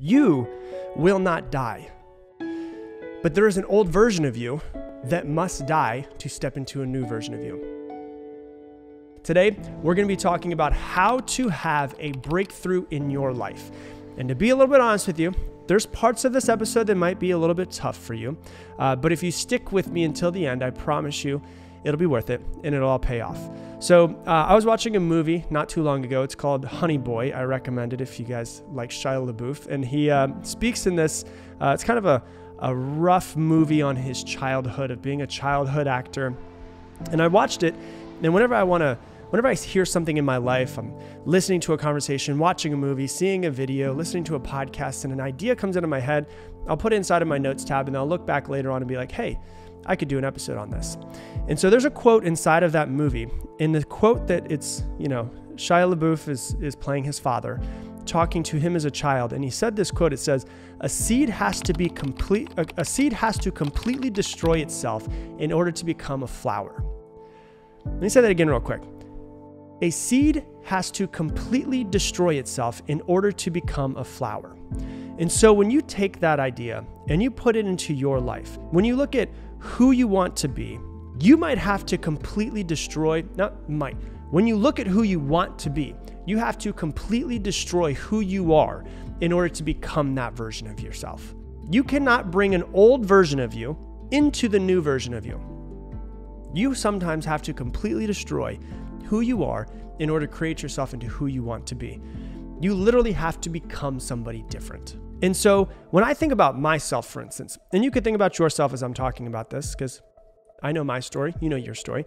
You will not die. But there is an old version of you that must die to step into a new version of you. Today, we're going to be talking about how to have a breakthrough in your life. And to be a little bit honest with you, there's parts of this episode that might be a little bit tough for you. But if you stick with me until the end, I promise you it'll be worth it and it'll all pay off. So I was watching a movie not too long ago. It's called Honey Boy. I recommend it if you guys like Shia LaBeouf. And he speaks in this, it's kind of a rough movie on his childhood, of being a childhood actor. And I watched it, and whenever I hear something in my life, I'm listening to a conversation, watching a movie, seeing a video, listening to a podcast, and an idea comes into my head, I'll put it inside of my notes tab, and I'll look back later on and be like, hey, I could do an episode on this. And so there's a quote inside of that movie, and the quote that it's, you know, Shia LaBeouf is playing his father, talking to him as a child, and he said this quote. It says, a seed has to completely destroy itself in order to become a flower. Let me say that again real quick. A seed has to completely destroy itself in order to become a flower. And so when you take that idea and you put it into your life, when you look at who you want to be, you might have to completely destroy, not might, when you look at who you want to be, you have to completely destroy who you are in order to become that version of yourself. You cannot bring an old version of you into the new version of you. You sometimes have to completely destroy who you are in order to create yourself into who you want to be. You literally have to become somebody different. And so when I think about myself, for instance, and you could think about yourself as I'm talking about this, because I know my story, you know your story.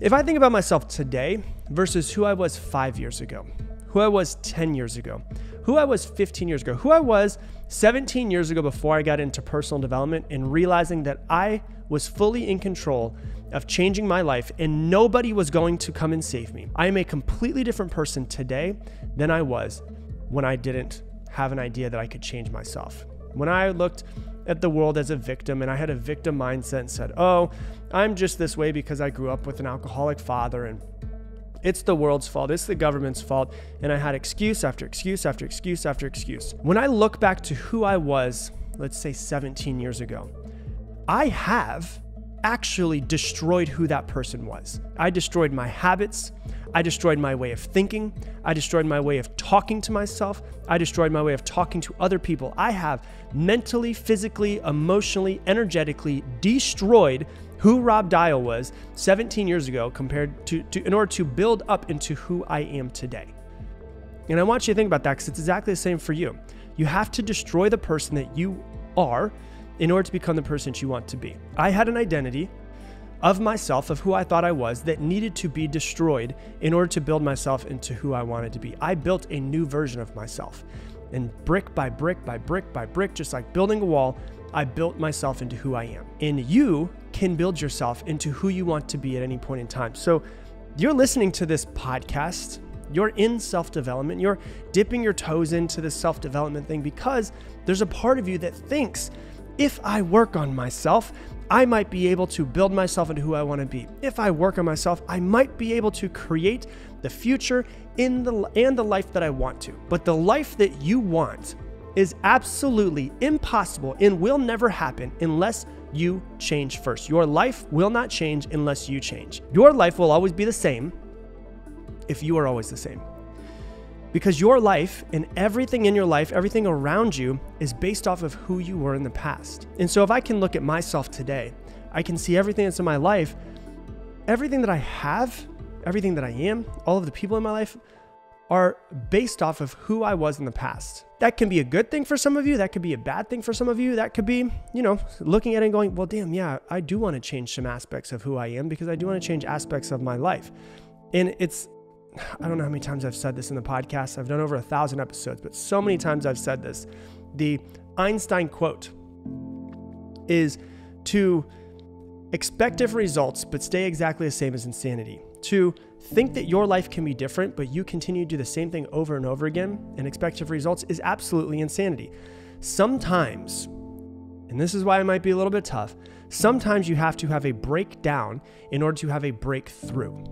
If I think about myself today versus who I was 5 years ago, who I was 10 years ago, who I was 15 years ago, who I was 17 years ago before I got into personal development and realizing that I was fully in control of changing my life and nobody was going to come and save me. I am a completely different person today than I was when I didn't have an idea that I could change myself. When I looked at the world as a victim and I had a victim mindset and said, oh, I'm just this way because I grew up with an alcoholic father and it's the world's fault, it's the government's fault, and I had excuse after excuse after excuse after excuse. When I look back to who I was, let's say 17 years ago, I have actually destroyed who that person was. I destroyed my habits. I destroyed my way of thinking. I destroyed my way of talking to myself. I destroyed my way of talking to other people. I have mentally, physically, emotionally, energetically destroyed who Rob Dial was 17 years ago compared in order to build up into who I am today. And I want you to think about that because it's exactly the same for you. You have to destroy the person that you are in order to become the person that you want to be. I had an identity of myself, of who I thought I was, that needed to be destroyed in order to build myself into who I wanted to be. I built a new version of myself. And brick by brick by brick by brick, just like building a wall, I built myself into who I am. And you can build yourself into who you want to be at any point in time. So you're listening to this podcast, you're in self-development, you're dipping your toes into this self-development thing because there's a part of you that thinks, if I work on myself, I might be able to build myself into who I want to be. If I work on myself, I might be able to create the future and the life that I want to. But the life that you want is absolutely impossible and will never happen unless you change first. Your life will not change unless you change. Your life will always be the same if you are always the same. Because your life and everything in your life, everything around you is based off of who you were in the past. And so if I can look at myself today, I can see everything that's in my life, everything that I have, everything that I am, all of the people in my life are based off of who I was in the past. That can be a good thing for some of you. That could be a bad thing for some of you. That could be, you know, looking at it and going, well, damn, yeah, I do want to change some aspects of who I am because I do want to change aspects of my life. And it's, I don't know how many times I've said this in the podcast. I've done over 1,000 episodes, but so many times I've said this. The Einstein quote is to expect different results, but stay exactly the same as insanity. To think that your life can be different, but you continue to do the same thing over and over again and expect different results is absolutely insanity. Sometimes, and this is why it might be a little bit tough, sometimes you have to have a breakdown in order to have a breakthrough.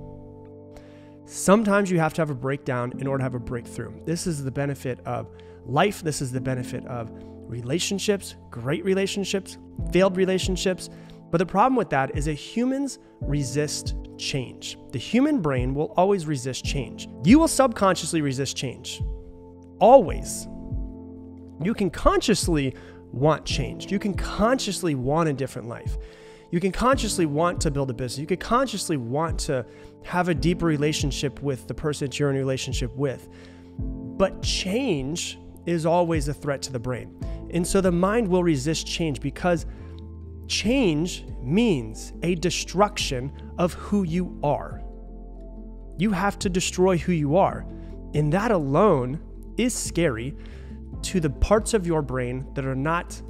Sometimes you have to have a breakdown in order to have a breakthrough. This is the benefit of life. This is the benefit of relationships, great relationships, failed relationships. But the problem with that is that humans resist change. The human brain will always resist change. You will subconsciously resist change. Always. You can consciously want change. You can consciously want a different life. You can consciously want to build a business. You can consciously want to have a deeper relationship with the person that you're in a relationship with. But change is always a threat to the brain. And so the mind will resist change because change means a destruction of who you are. You have to destroy who you are. And that alone is scary to the parts of your brain that are not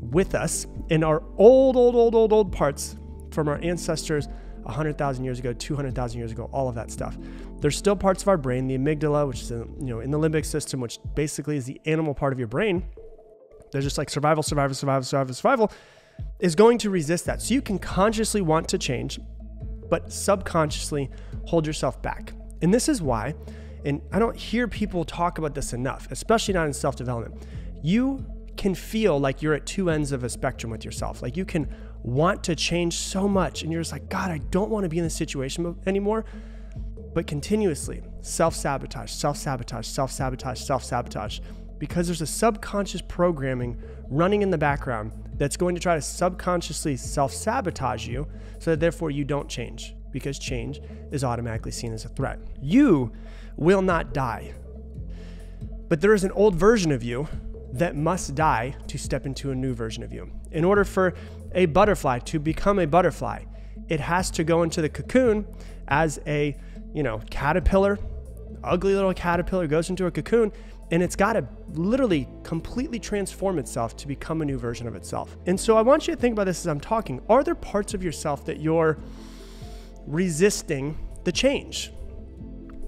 with us in our old parts from our ancestors 100,000 years ago, 200,000 years ago, all of that stuff. There's still parts of our brain, the amygdala, which is in the limbic system, which basically is the animal part of your brain. They're just like survival, survival, survival, survival, survival. Is going to resist that. So you can consciously want to change, but subconsciously hold yourself back. And this is why, and I don't hear people talk about this enough, especially not in self-development. You can feel like you're at two ends of a spectrum with yourself. Like you can want to change so much and you're just like, God, I don't want to be in this situation anymore. But continuously self-sabotage, self-sabotage, self-sabotage, self-sabotage, because there's a subconscious programming running in the background that's going to try to subconsciously self-sabotage you so that therefore you don't change, because change is automatically seen as a threat. You will not die, but there is an old version of you that must die to step into a new version of you. In order for a butterfly to become a butterfly, it has to go into the cocoon as a, caterpillar, ugly little caterpillar goes into a cocoon, and it's got to literally completely transform itself to become a new version of itself. And so I want you to think about this as I'm talking. Are there parts of yourself that you're resisting the change?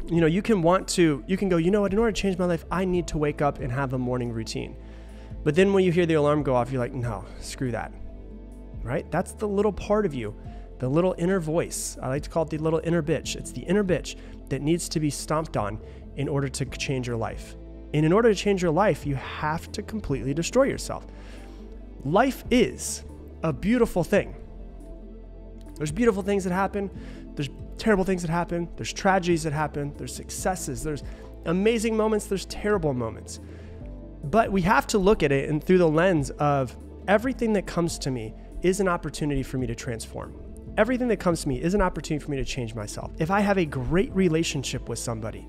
You can go, in order to change my life, I need to wake up and have a morning routine. But then when you hear the alarm go off, you're like, no, screw that, right? That's the little part of you, the little inner voice. I like to call it the little inner bitch. It's the inner bitch that needs to be stomped on in order to change your life. And in order to change your life, you have to completely destroy yourself. Life is a beautiful thing. There's beautiful things that happen. There's terrible things that happen. There's tragedies that happen. There's successes. There's amazing moments. There's terrible moments. But we have to look at it and through the lens of everything that comes to me is an opportunity for me to transform. Everything that comes to me is an opportunity for me to change myself. If I have a great relationship with somebody,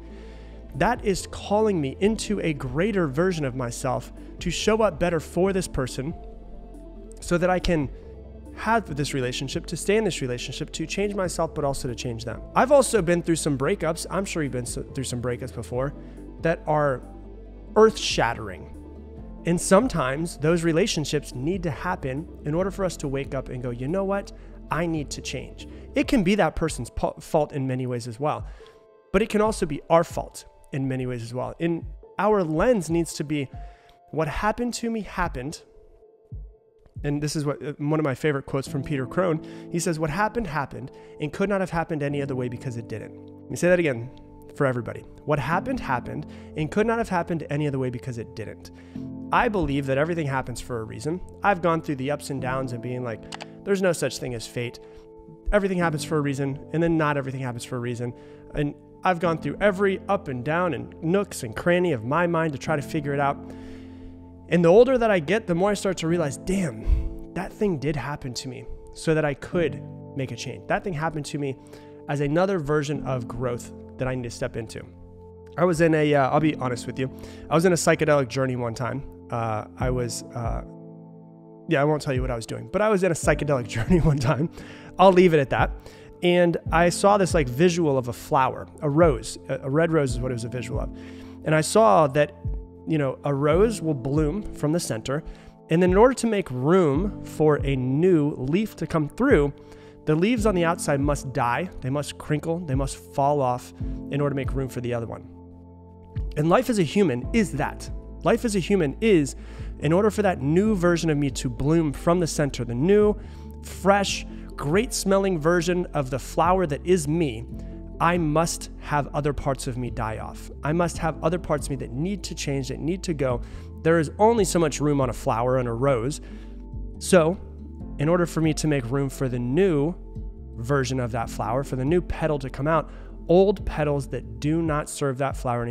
that is calling me into a greater version of myself to show up better for this person so that I can have this relationship, to stay in this relationship, to change myself, but also to change them. I've also been through some breakups. I'm sure you've been through some breakups before that are earth-shattering. And sometimes those relationships need to happen in order for us to wake up and go, you know what? I need to change. It can be that person's fault in many ways as well, but it can also be our fault in many ways as well. And our lens needs to be, what happened to me happened. And this is one of my favorite quotes from Peter Crone. He says, what happened happened and could not have happened any other way because it didn't. Let me say that again for everybody. What happened happened and could not have happened any other way because it didn't. I believe that everything happens for a reason. I've gone through the ups and downs and being like, there's no such thing as fate. Everything happens for a reason. And then not everything happens for a reason. And I've gone through every up and down and nooks and cranny of my mind to try to figure it out. And the older that I get, the more I start to realize, damn, that thing did happen to me so that I could make a change. That thing happened to me as another version of growth that I need to step into. I was in a, I'll be honest with you. I was in a psychedelic journey one time. I won't tell you what I was doing, but I was in a psychedelic journey one time. I'll leave it at that. And I saw this like visual of a flower, a rose, a red rose is what it was a visual of. And I saw that, a rose will bloom from the center. And then in order to make room for a new leaf to come through, the leaves on the outside must die. They must crinkle. They must fall off in order to make room for the other one. And life as a human is that. Life as a human is, in order for that new version of me to bloom from the center, the new, fresh, great smelling version of the flower that is me, I must have other parts of me die off. I must have other parts of me that need to change, that need to go. There is only so much room on a flower and a rose. So in order for me to make room for the new version of that flower, for the new petal to come out, old petals that do not serve that flower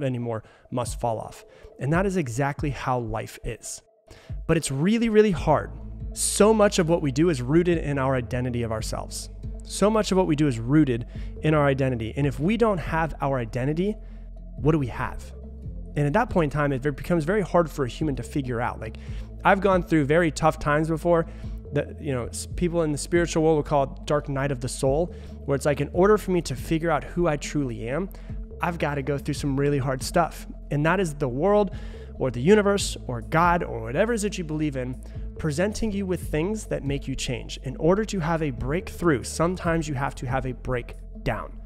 anymore must fall off. And that is exactly how life is. But it's really, really hard. So much of what we do is rooted in our identity of ourselves. So much of what we do is rooted in our identity. And if we don't have our identity, what do we have? And at that point in time, it becomes very hard for a human to figure out. Like, I've gone through very tough times before that, you know, people in the spiritual world will call it dark night of the soul, where it's like, in order for me to figure out who I truly am, I've got to go through some really hard stuff. And that is the world or the universe or God or whatever it is that you believe in, presenting you with things that make you change. In order to have a breakthrough, sometimes you have to have a breakdown.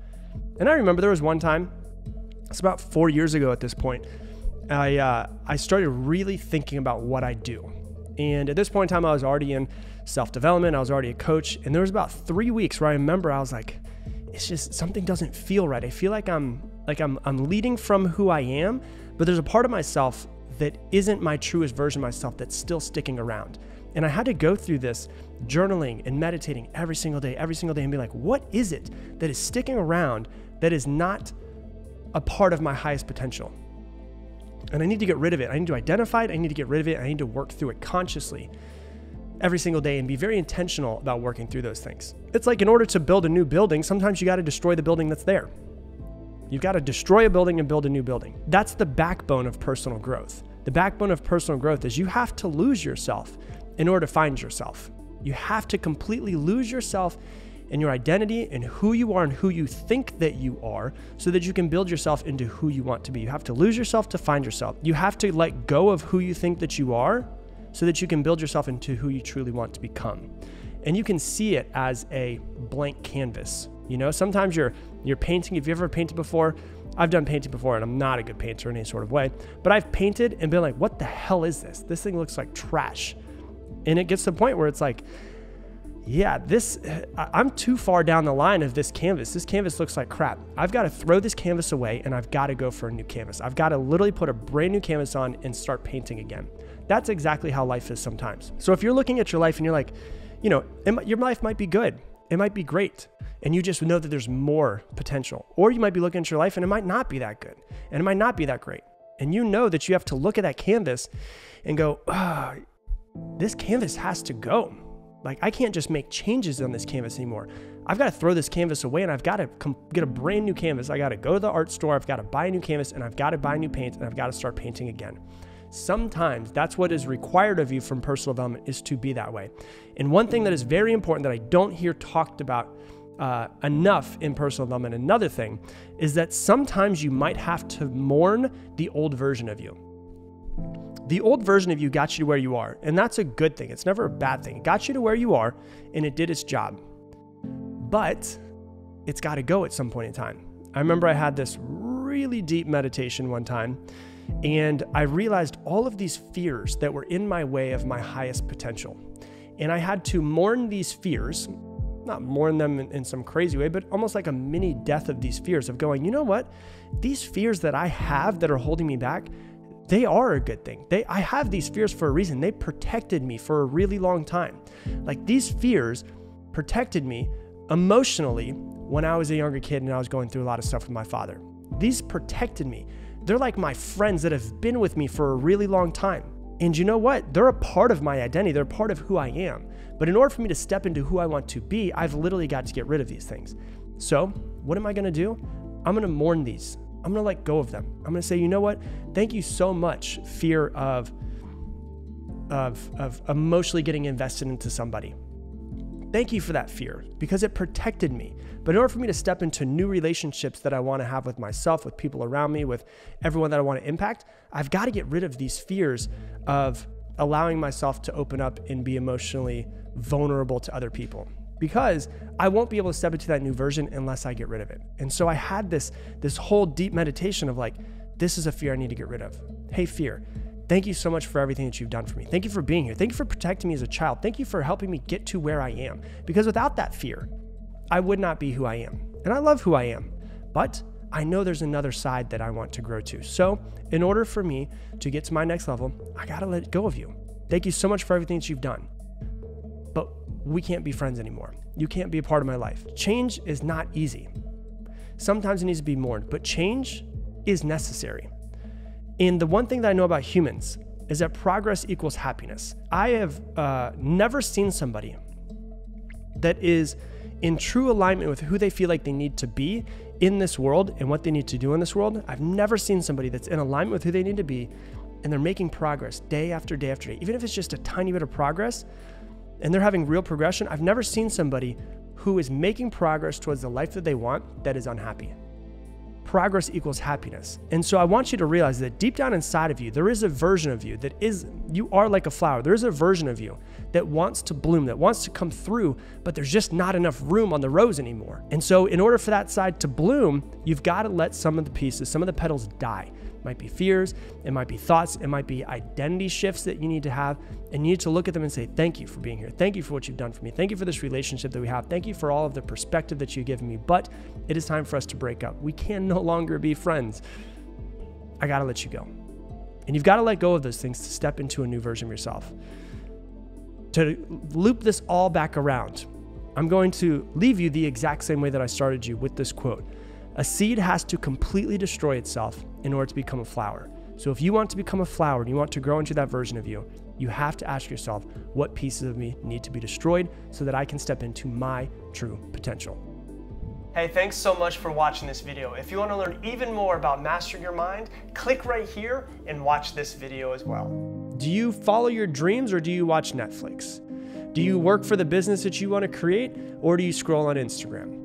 And I remember there was one time, it's about 4 years ago at this point, I started really thinking about what I do. And at this point in time, I was already in self-development. I was already a coach. And there was about 3 weeks where I remember I was like, it's just something doesn't feel right. I feel like I'm leading from who I am, but there's a part of myself that isn't my truest version of myself that's still sticking around. And I had to go through this journaling and meditating every single day and be like, what is it that is sticking around that is not a part of my highest potential? And I need to get rid of it. I need to identify it. I need to get rid of it. I need to work through it consciously every single day and be very intentional about working through those things. It's like in order to build a new building, sometimes you got to destroy the building that's there. You've got to destroy a building and build a new building. That's the backbone of personal growth. The backbone of personal growth is you have to lose yourself in order to find yourself. You have to completely lose yourself in your identity and who you are and who you think that you are, so that you can build yourself into who you want to be. You have to lose yourself to find yourself. You have to let go of who you think that you are so that you can build yourself into who you truly want to become. And you can see it as a blank canvas. You know, sometimes you're painting. If you've ever painted before, I've done painting before, and I'm not a good painter in any sort of way, but I've painted and been like, what the hell is this? This thing looks like trash. And it gets to the point where it's like, yeah, I'm too far down the line of this canvas. This canvas looks like crap. I've got to throw this canvas away, and I've got to go for a new canvas. I've got to literally put a brand new canvas on and start painting again. That's exactly how life is sometimes. So if you're looking at your life and you're like, you know, your life might be good. It might be great. And you just know that there's more potential. Or you might be looking at your life and it might not be that good. And it might not be that great. And you know that you have to look at that canvas and go, oh, this canvas has to go. Like, I can't just make changes on this canvas anymore. I've got to throw this canvas away, and I've got to get a brand new canvas. I got to go to the art store. I've got to buy a new canvas, and I've got to buy new paint, and I've got to start painting again. Sometimes that's what is required of you from personal development, is to be that way. And one thing that is very important that I don't hear talked about enough in personal development, another thing, is that sometimes you might have to mourn the old version of you. The old version of you got you to where you are, and that's a good thing. It's never a bad thing. It got you to where you are, and it did its job, but it's got to go at some point in time. I remember I had this really deep meditation one time, and I realized all of these fears that were in my way of my highest potential. And I had to mourn these fears, not mourn them in some crazy way, but almost like a mini death of these fears, of going, you know what? These fears that I have that are holding me back, they are a good thing. I have these fears for a reason. They protected me for a really long time. Like, these fears protected me emotionally when I was a younger kid and I was going through a lot of stuff with my father. These protected me. They're like my friends that have been with me for a really long time. And you know what? They're a part of my identity. They're a part of who I am. But in order for me to step into who I want to be, I've literally got to get rid of these things. So what am I going to do? I'm going to mourn these. I'm going to let go of them. I'm going to say, you know what? Thank you so much, fear of emotionally getting invested into somebody. Thank you for that fear, because it protected me. But in order for me to step into new relationships that I want to have with myself, with people around me, with everyone that I want to impact, I've got to get rid of these fears of allowing myself to open up and be emotionally vulnerable to other people, because I won't be able to step into that new version unless I get rid of it. And so I had this whole deep meditation of like, this is a fear I need to get rid of. Hey, fear. Thank you so much for everything that you've done for me. Thank you for being here. Thank you for protecting me as a child. Thank you for helping me get to where I am. Because without that fear, I would not be who I am. and I love who I am, but I know there's another side that I want to grow to. So in order for me to get to my next level, I gotta let go of you. Thank you so much for everything that you've done, but we can't be friends anymore. You can't be a part of my life. Change is not easy. Sometimes it needs to be mourned, but change is necessary. And the one thing that I know about humans is that progress equals happiness. I have never seen somebody that is in true alignment with who they feel like they need to be in this world and what they need to do in this world. I've never seen somebody that's in alignment with who they need to be and they're making progress day after day after day, even if it's just a tiny bit of progress and they're having real progression. I've never seen somebody who is making progress towards the life that they want that is unhappy. Progress equals happiness. And so I want you to realize that deep down inside of you, there is a version of you that is, you are like a flower. There is a version of you that wants to bloom, that wants to come through, but there's just not enough room on the rose anymore. And so in order for that side to bloom, you've got to let some of the pieces, some of the petals die. It might be fears, it might be thoughts, it might be identity shifts that you need to have, and you need to look at them and say, thank you for being here. Thank you for what you've done for me. Thank you for this relationship that we have. Thank you for all of the perspective that you've given me, but it is time for us to break up. We can no longer be friends. I gotta let you go. And you've gotta let go of those things to step into a new version of yourself. To loop this all back around, I'm going to leave you the exact same way that I started you with this quote. A seed has to completely destroy itself in order to become a flower. So if you want to become a flower and you want to grow into that version of you, you have to ask yourself, what pieces of me need to be destroyed so that I can step into my true potential? Hey, thanks so much for watching this video. If you want to learn even more about mastering your mind, click right here and watch this video as well. Do you follow your dreams or do you watch Netflix? Do you work for the business that you want to create or do you scroll on Instagram?